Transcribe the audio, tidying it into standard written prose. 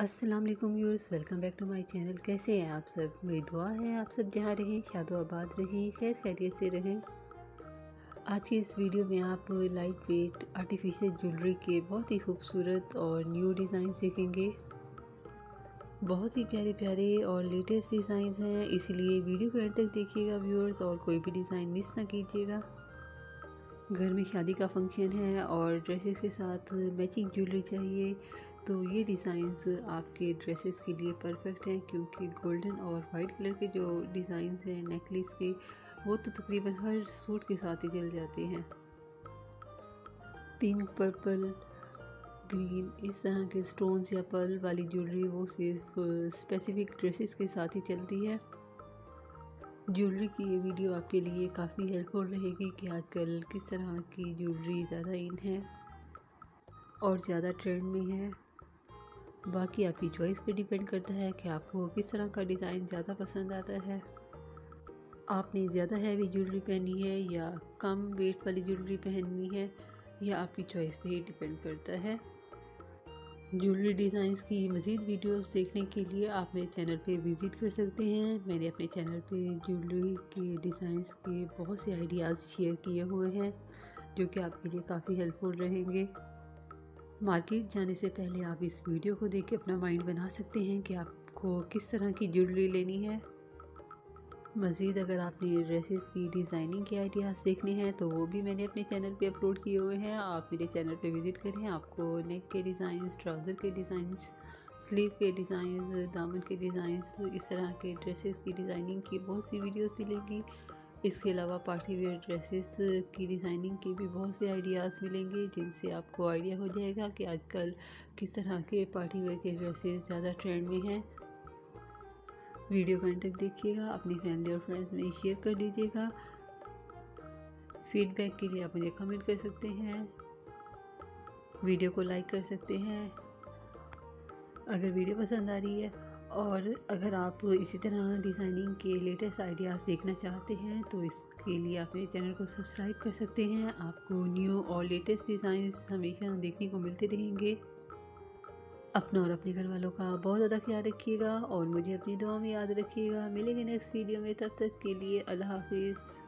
अस्सलाम वालेकुम viewers, welcome back to my channel. कैसे हैं आप सब? मेरी दुआ है आप सब जहाँ रहें शादो आबाद रहें, खैर खैरियत से रहें। आज के इस वीडियो में आप लाइट वेट आर्टिफिशियल ज्वेलरी के बहुत ही खूबसूरत और न्यू डिज़ाइन सीखेंगे। बहुत ही प्यारे प्यारे और लेटेस्ट डिज़ाइन हैं, इसीलिए वीडियो को एंड तक देखिएगा व्यूअर्स और कोई भी डिज़ाइन मिस ना कीजिएगा। घर में शादी का फंक्शन है और ड्रेसेस के साथ मैचिंग ज्वेलरी चाहिए, तो ये डिज़ाइंस आपके ड्रेसेस के लिए परफेक्ट हैं, क्योंकि गोल्डन और वाइट कलर के जो डिज़ाइंस हैं नेकलेस के, वो तो तकरीबन हर सूट के साथ ही चल जाते हैं। पिंक, पर्पल, ग्रीन, इस तरह के स्टोन्स या पर्ल वाली ज्वेलरी वो सिर्फ स्पेसिफिक ड्रेसेस के साथ ही चलती है। ज्वेलरी की ये वीडियो आपके लिए काफ़ी हेल्पफुल रहेगी कि आजकल किस तरह की ज्वेलरी ज़्यादा इन है और ज़्यादा ट्रेंड में है। बाकी आपकी चॉइस पे डिपेंड करता है कि आपको किस तरह का डिज़ाइन ज़्यादा पसंद आता है। आपने ज़्यादा हैवी ज्वेलरी पहनी है या कम वेट वाली ज्वेलरी पहननी है, यह आपकी चॉइस पे ही डिपेंड करता है। ज्वेलरी डिज़ाइंस की मज़ीद वीडियोस देखने के लिए आप मेरे चैनल पे विज़िट कर सकते हैं। मैंने अपने चैनल पे ज्वेलरी के डिज़ाइंस के बहुत से आइडियाज़ शेयर किए हुए हैं, जो कि आपके लिए काफ़ी हेल्पफुल रहेंगे। मार्केट जाने से पहले आप इस वीडियो को देख के अपना माइंड बना सकते हैं कि आपको किस तरह की ज्वेलरी लेनी है। मज़ीद अगर आपने ड्रेसेस की डिज़ाइनिंग के आइडियाज़ देखने हैं तो वो भी मैंने अपने चैनल पे अपलोड किए हुए हैं, आप मेरे चैनल पे विज़िट करें। आपको नेक के डिज़ाइंस, ट्राउज़र के डिज़ाइंस, स्लीव के डिज़ाइंस, दामन के डिज़ाइंस, इस तरह के ड्रेसेस की डिज़ाइनिंग की बहुत सी वीडियोस मिलेंगी। इसके अलावा पार्टी वेयर ड्रेसेस की डिज़ाइनिंग के भी बहुत से आइडियाज़ मिलेंगे, जिनसे आपको आइडिया हो जाएगा कि आजकल किस तरह के पार्टी वेयर के ड्रेसेस ज़्यादा ट्रेंड में हैं। वीडियो को अंत तक देखिएगा, अपनी फैमिली और फ्रेंड्स में शेयर कर दीजिएगा। फीडबैक के लिए आप मुझे कमेंट कर सकते हैं, वीडियो को लाइक कर सकते हैं अगर वीडियो पसंद आ रही है। और अगर आप इसी तरह डिज़ाइनिंग के लेटेस्ट आइडियाज़ देखना चाहते हैं तो इसके लिए आप मेरे चैनल को सब्सक्राइब कर सकते हैं। आपको न्यू और लेटेस्ट डिज़ाइंस हमेशा देखने को मिलते रहेंगे। अपना और अपने घर वालों का बहुत ज़्यादा ख्याल रखिएगा और मुझे अपनी दुआ में याद रखिएगा। मिलेंगे नेक्स्ट वीडियो में, तब तक के लिए अल्लाह हाफिज़।